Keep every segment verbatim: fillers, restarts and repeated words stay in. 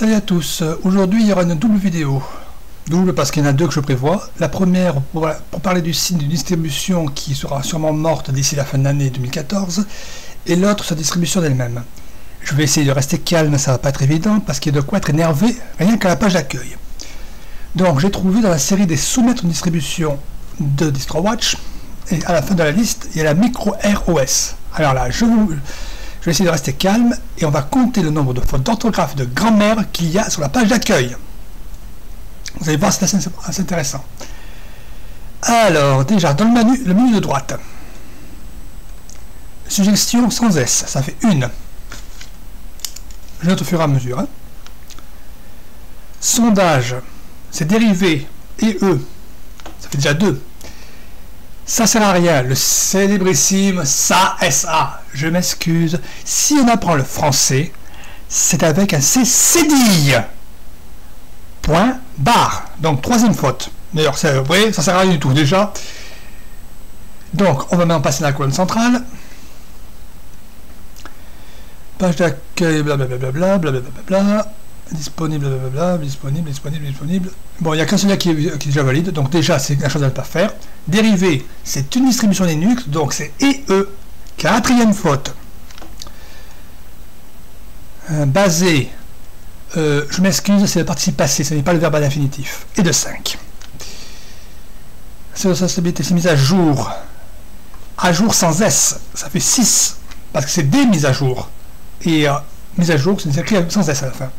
Salut à tous, aujourd'hui il y aura une double vidéo, double parce qu'il y en a deux que je prévois. La première pour, pour parler du site d'une distribution qui sera sûrement morte d'ici la fin de l'année deux mille quatorze, et l'autre sa distribution d'elle-même. Je vais essayer de rester calme, ça va pas être évident parce qu'il y a de quoi être énervé rien qu'à la page d'accueil. Donc j'ai trouvé dans la série des soumettre une distribution de DistroWatch, et à la fin de la liste il y a la Micro-R O S. Alors là je vous... Je vais essayer de rester calme et on va compter le nombre de fautes d'orthographe de grammaire qu'il y a sur la page d'accueil. Vous allez voir, c'est assez, assez intéressant. Alors, déjà, dans le menu, le menu de droite. Suggestion sans S, ça fait une. Je note au fur et à mesure. Hein. Sondage, c'est dérivé, et E, ça fait déjà deux. Ça sert à rien, le célébrissime ça, S A, je m'excuse, si on apprend le français, c'est avec un C cédille, point, barre, donc troisième faute, d'ailleurs c'est vrai, ça sert à rien du tout déjà, donc on va maintenant passer dans la colonne centrale, page d'accueil, blablabla, blablabla, blablabla, disponible, blablabla, disponible, disponible, disponible. Bon, il n'y a qu'un celui-là qui, qui est déjà valide, donc déjà c'est la chose à ne pas faire. Dérivé, c'est une distribution Linux, donc c'est E E, quatrième faute. Euh, basé, euh, je m'excuse, c'est le participe passé, ce n'est pas le verbe à l'infinitif. Et de cinq. C'est mise à jour. À jour sans S, ça fait six, parce que c'est des mises à jour. Et euh, mise à jour, c'est écrit sans S à la fin.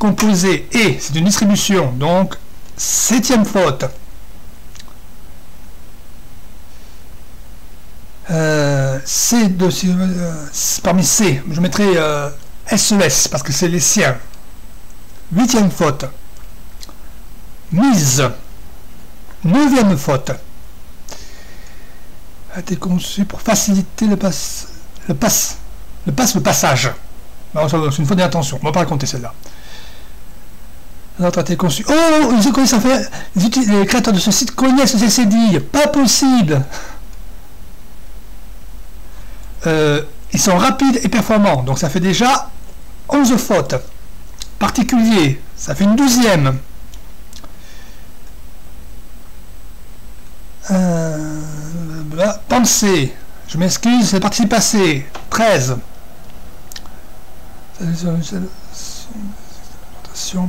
Composé et c'est une distribution, donc septième faute. Euh, c de, euh, parmi C, je mettrai euh, S E S parce que c'est les siens. Huitième faute. Mise. Neuvième faute. A été conçu pour faciliter le passe, le passe, le passe, le passage. C'est une faute d'inattention. On va pas raconter celle-là. L'autre a été conçu. Oh, ils connaissent, ça fait, les créateurs de ce site connaissent ces cédilles. Pas possible. Euh, ils sont rapides et performants. Donc ça fait déjà onze fautes. Particulier, ça fait une douzième. Euh, bah, pensée. Je m'excuse, c'est parti passé. treize.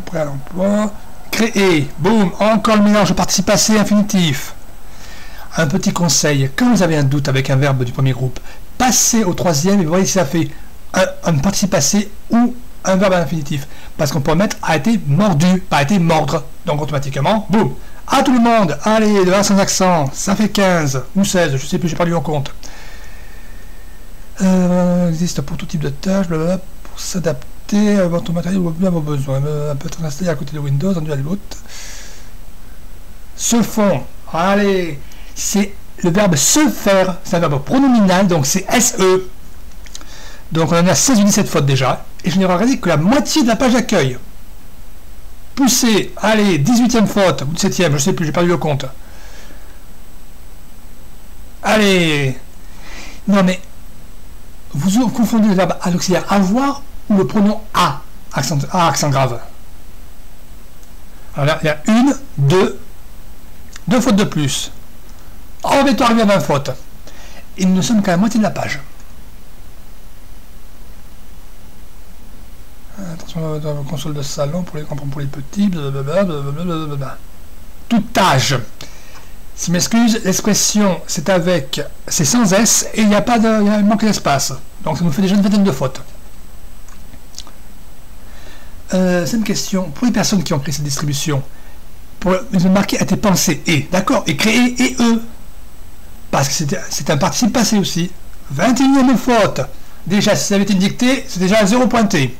Prêt à l'emploi, créer, boum, encore le mélange participe passé infinitif. Un petit conseil, quand vous avez un doute avec un verbe du premier groupe, passez au troisième et voyez si ça fait un, un participe passé ou un verbe à infinitif, parce qu'on peut mettre a été mordu, pas a été mordre, donc automatiquement, boum, à tout le monde, allez, de un sans accent, ça fait quinze ou seize, je sais plus, j'ai pas lu en compte. Euh, existe pour tout type de tâche, blablabla, pour s'adapter à votre matériel ou bien à vos besoins, un peu installé à côté de Windows, un à l'autre. Se font, allez, c'est le verbe se faire, c'est un verbe pronominal, donc c'est S E. Donc on en a seize ou dix-sept fautes déjà, et je n'ai regardé que la moitié de la page d'accueil. Pousser, allez, dix-huitième faute, ou dix-septième, je sais plus, j'ai perdu le compte. Allez, non mais, vous confondez le verbe à l'auxiliaire avoir ou le pronom A, accent, A, accent grave. Alors là, il y a une, deux, deux fautes de plus. On est arrivé à vingt fautes. Et nous ne sommes qu'à la moitié de la page. Attention, dans la console de salon, pour les grands, pour les petits, blablabla, blablabla. Tout âge. Si je m'excuse, l'expression, c'est avec, c'est sans S, et il n'y a pas de, il manque d'espace. Donc ça nous fait déjà une vingtaine de fautes. Euh, c'est une question pour les personnes qui ont créé cette distribution. Pour le marquer a été pensé et, d'accord, et créé et eux, parce que c'est un participe passé aussi. vingt et unième faute. Déjà, si ça avait été dicté, c'est déjà à zéro pointé.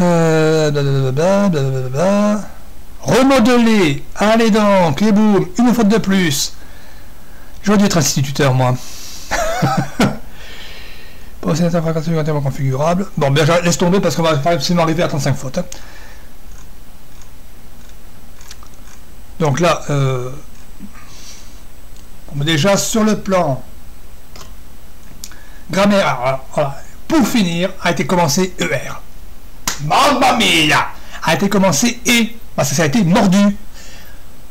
euh, blablabla, blablabla. Remodeler. Allez donc, les boum, une faute de plus. J'aurais dû être instituteur, moi. Oh, c'est un configurable. Bon, bien, laisse tomber parce qu'on va absolument arriver à trente-cinq fautes. Hein. Donc là, euh, on est déjà sur le plan grammaire. Alors, voilà. Pour finir, a été commencé E R. Mamma mia, a été commencé et parce que ça a été mordu.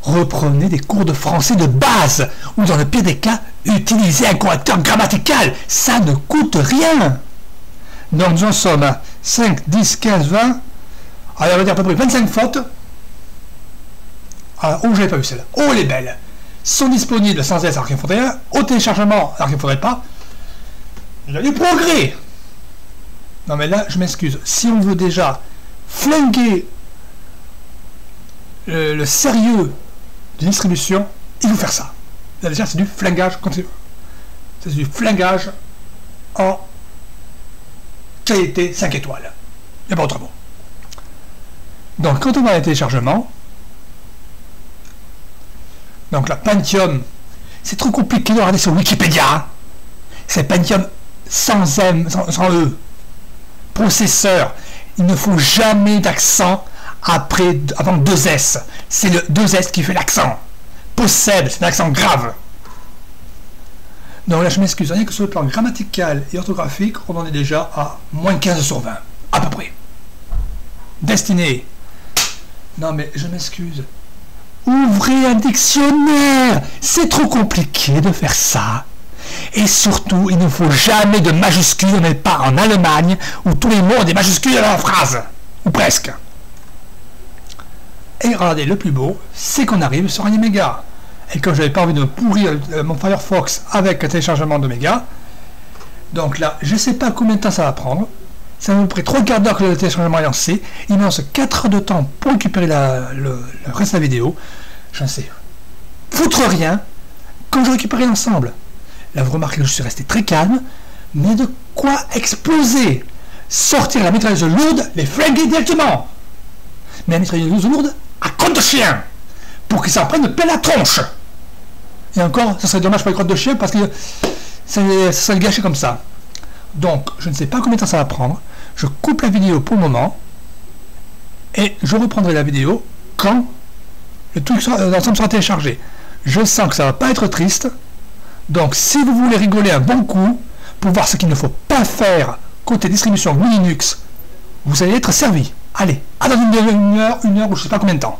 Reprenez des cours de français de base ou dans le pire des cas, utilisez un correcteur grammatical. Ça ne coûte rien. Donc nous en sommes à cinq, dix, quinze, vingt. Alors on va dire à peu près vingt-cinq fautes. Ah, oh, je n'ai pas vu celle-là. Oh, les belles sont disponibles sans S alors qu'il faudrait un, au téléchargement alors qu'il ne faudrait pas. Il y a du progrès. Non mais là, je m'excuse. Si on veut déjà flinguer le, le sérieux d'une distribution, il faut faire ça. Là déjà, c'est du flingage continu. C'est du flingage en qualité cinq étoiles. Il n'y a pas autre mot. Donc, quand on va à un téléchargement, donc la Pentium, c'est trop compliqué de regarder sur Wikipédia. C'est Pentium sans M, sans, sans E. Processeur, il ne faut jamais d'accent après avant deux S. C'est le deux S qui fait l'accent. Possède, c'est un accent grave. Donc là, je m'excuse, rien que sur le plan grammatical et orthographique, on en est déjà à moins quinze sur vingt, à peu près. Destiné. Non mais je m'excuse. Ouvrez un dictionnaire. C'est trop compliqué de faire ça. Et surtout, il ne faut jamais de majuscules, on n'est pas en Allemagne, où tous les mots ont des majuscules dans la phrase. Ou presque. Et regardez, le plus beau, c'est qu'on arrive sur un Oméga. Et comme je n'avais pas envie de pourrir mon Firefox avec le téléchargement d'Oméga, donc là, je ne sais pas combien de temps ça va prendre. Ça va vous prendre trois quarts d'heure que le téléchargement est lancé. Il me lance quatre heures de temps pour récupérer la, le, le reste de la vidéo. J'en sais foutre rien quand je récupérerai l'ensemble. Là, vous remarquez que je suis resté très calme, mais de quoi exploser. Sortir la mitrailleuse lourde, les flinguer directement. Mais la mitrailleuse lourde, à crotte de chien, pour qu'ils s'en prennent de plein la tronche. Et encore, ça serait dommage pour les crottes de chien, parce que ça, ça serait gâché comme ça. Donc, je ne sais pas combien de temps ça va prendre. Je coupe la vidéo pour le moment, et je reprendrai la vidéo quand le truc sera, l'ensemble sera téléchargé. Je sens que ça ne va pas être triste. Donc, si vous voulez rigoler un bon coup, pour voir ce qu'il ne faut pas faire côté distribution Linux, vous allez être servi. Allez, à dans une heure, une heure ou je ne sais pas combien de temps.